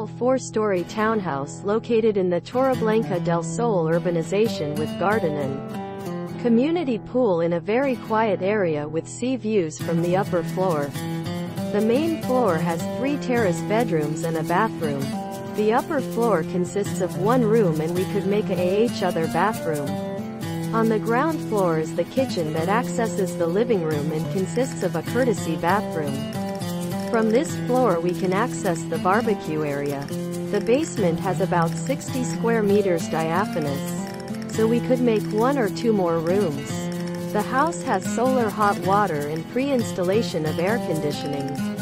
beautiful four-story townhouse located in the Torreblanca del Sol urbanization with garden and community pool in a very quiet area with sea views from the upper floor. The main floor has three terrace bedrooms and a bathroom. The upper floor consists of one room and we could make each other bathroom. On the ground floor is the kitchen that accesses the living room and consists of a courtesy bathroom. From this floor we can access the barbecue area. The basement has about 60 square meters diaphanous, so we could make one or two more rooms. The house has solar hot water and pre-installation of air conditioning.